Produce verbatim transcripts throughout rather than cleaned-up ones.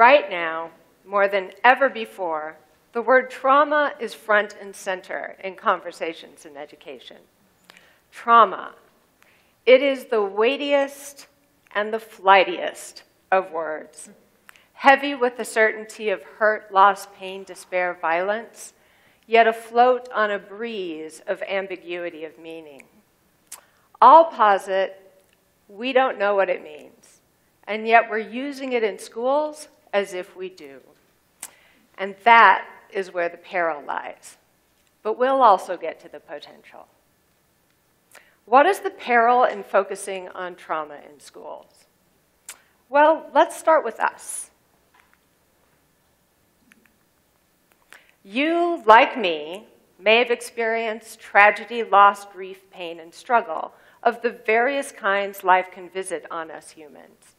Right now, more than ever before, the word trauma is front and center in conversations in education. Trauma. It is the weightiest and the flightiest of words. Heavy with the certainty of hurt, loss, pain, despair, violence, yet afloat on a breeze of ambiguity of meaning. I'll posit we don't know what it means, and yet we're using it in schools as if we do. And that is where the peril lies. But we'll also get to the potential. What is the peril in focusing on trauma in schools? Well, let's start with us. You, like me, may have experienced tragedy, loss, grief, pain, and struggle of the various kinds life can visit on us humans.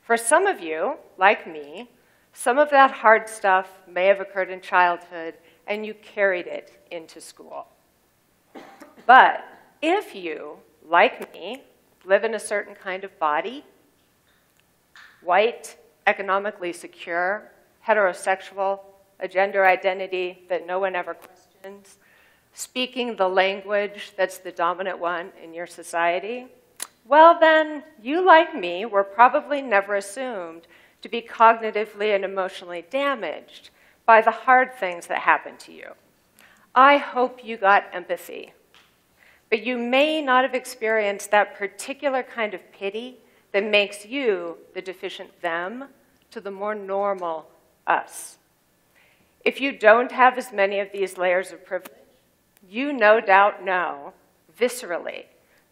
For some of you, like me, some of that hard stuff may have occurred in childhood, and you carried it into school. But if you, like me, live in a certain kind of body, white, economically secure, heterosexual, a gender identity that no one ever questions, speaking the language that's the dominant one in your society, well then, you, like me, were probably never assumed to be cognitively and emotionally damaged by the hard things that happened to you. I hope you got empathy. But you may not have experienced that particular kind of pity that makes you the deficient them to the more normal us. If you don't have as many of these layers of privilege, you no doubt know, viscerally,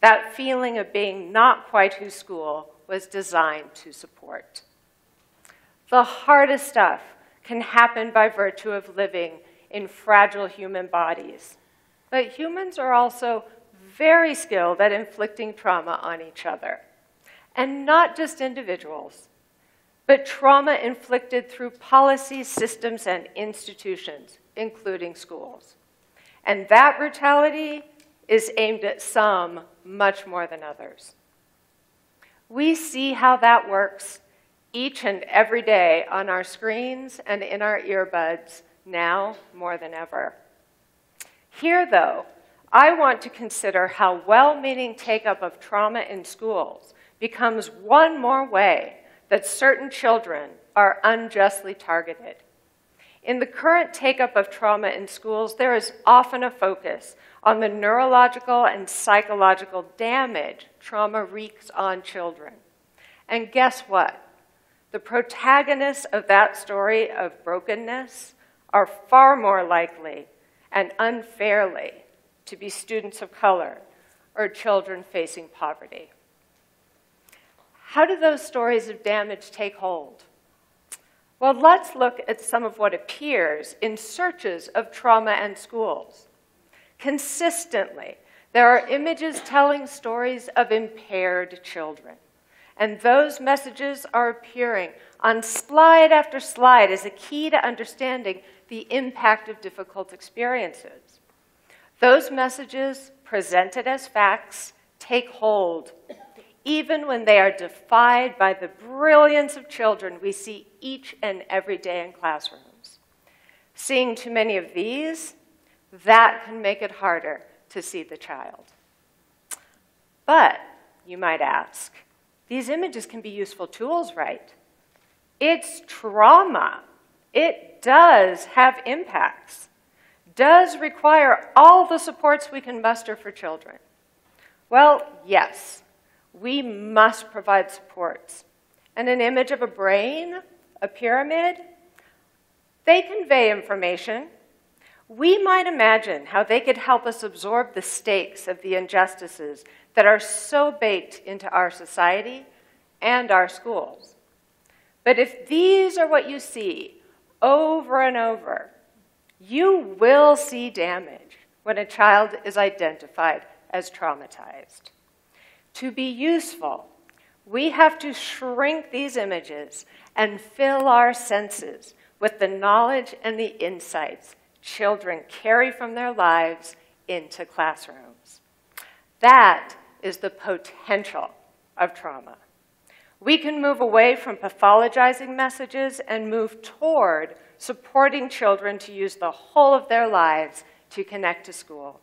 that feeling of being not quite who school was designed to support. The hardest stuff can happen by virtue of living in fragile human bodies. But humans are also very skilled at inflicting trauma on each other. And not just individuals, but trauma inflicted through policies, systems, and institutions, including schools. And that brutality is aimed at some much more than others. We see how that works each and every day on our screens and in our earbuds, now more than ever. Here, though, I want to consider how well-meaning take-up of trauma in schools becomes one more way that certain children are unjustly targeted. In the current take-up of trauma in schools, there is often a focus on the neurological and psychological damage trauma wreaks on children. And guess what? The protagonists of that story of brokenness are far more likely and unfairly to be students of color or children facing poverty. How do those stories of damage take hold? Well, let's look at some of what appears in searches of trauma and schools. Consistently, there are images telling stories of impaired children, and those messages are appearing on slide after slide as a key to understanding the impact of difficult experiences. Those messages, presented as facts, take hold, even when they are defied by the brilliance of children we see each and every day in classrooms. Seeing too many of these, that can make it harder to see the child. But, you might ask, these images can be useful tools, right? It's trauma. It does have impacts, does require all the supports we can muster for children. Well, yes, we must provide supports. And an image of a brain, a pyramid, they convey information. We might imagine how they could help us absorb the stakes of the injustices that are so baked into our society and our schools. But if these are what you see over and over, you will see damage when a child is identified as traumatized. To be useful, we have to shrink these images and fill our senses with the knowledge and the insights children carry from their lives into classrooms. That is the potential of trauma. We can move away from pathologizing messages and move toward supporting children to use the whole of their lives to connect to school.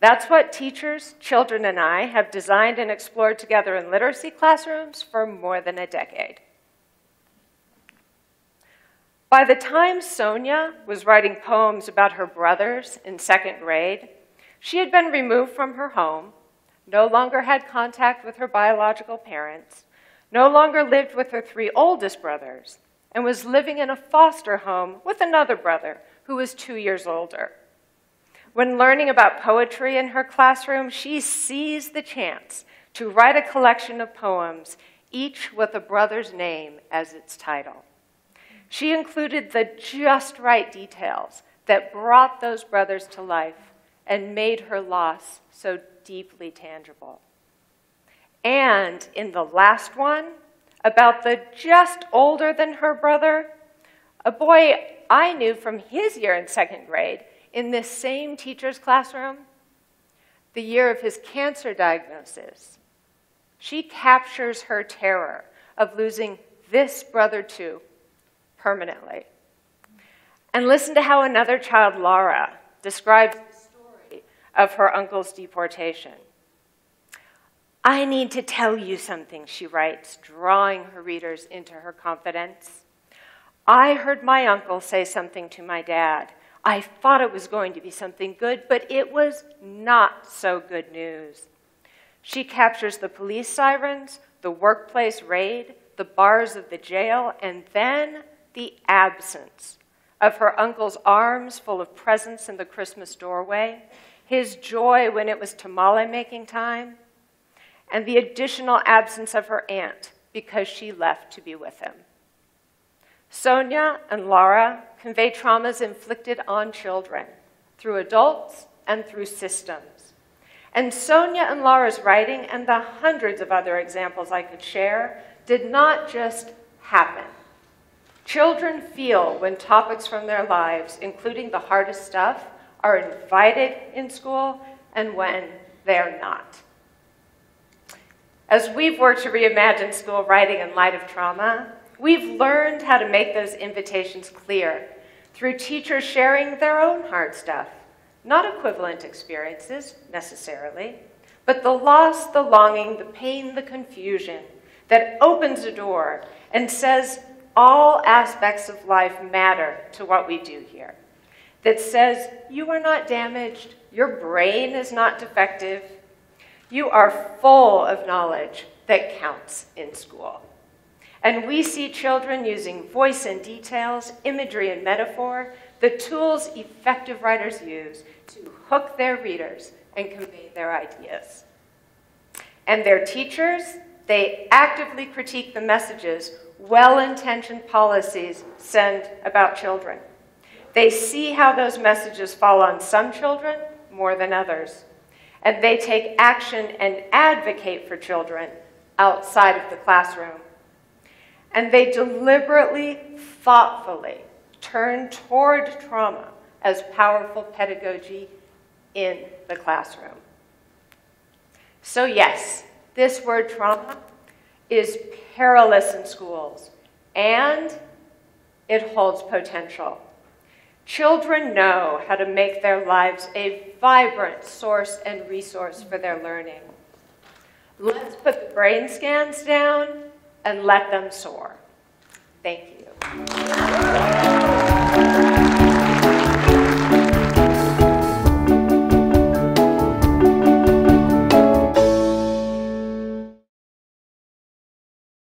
That's what teachers, children, and I have designed and explored together in literacy classrooms for more than a decade. By the time Sonia was writing poems about her brothers in second grade, she had been removed from her home, no longer had contact with her biological parents, no longer lived with her three oldest brothers, and was living in a foster home with another brother who was two years older. When learning about poetry in her classroom, she seized the chance to write a collection of poems, each with a brother's name as its title. She included the just right details that brought those brothers to life and made her loss so deeply tangible. And in the last one, about the just older than her brother, a boy I knew from his year in second grade in this same teacher's classroom, the year of his cancer diagnosis, she captures her terror of losing this brother too permanently. And listen to how another child, Laura, describes the story of her uncle's deportation. "I need to tell you something," she writes, drawing her readers into her confidence. "I heard my uncle say something to my dad. I thought it was going to be something good, but it was not so good news." She captures the police sirens, the workplace raid, the bars of the jail, and then the absence of her uncle's arms full of presents in the Christmas doorway, his joy when it was tamale-making time, and the additional absence of her aunt because she left to be with him. Sonia and Laura convey traumas inflicted on children through adults and through systems. And Sonia and Laura's writing, and the hundreds of other examples I could share, did not just happen. Children feel when topics from their lives, including the hardest stuff, are invited in school and when they are not. As we've worked to reimagine school writing in light of trauma, we've learned how to make those invitations clear through teachers sharing their own hard stuff, not equivalent experiences necessarily, but the loss, the longing, the pain, the confusion that opens a door and says all aspects of life matter to what we do here, that says you are not damaged, your brain is not defective, you are full of knowledge that counts in school. And we see children using voice and details, imagery and metaphor, the tools effective writers use to hook their readers and convey their ideas. And their teachers, they actively critique the messages well-intentioned policies send about children. They see how those messages fall on some children more than others. And they take action and advocate for children outside of the classroom. And they deliberately, thoughtfully turn toward trauma as powerful pedagogy in the classroom. So yes, this word trauma is perilous in schools, and it holds potential. Children know how to make their lives a vibrant source and resource for their learning. Let's put the brain scans down and let them soar. Thank you.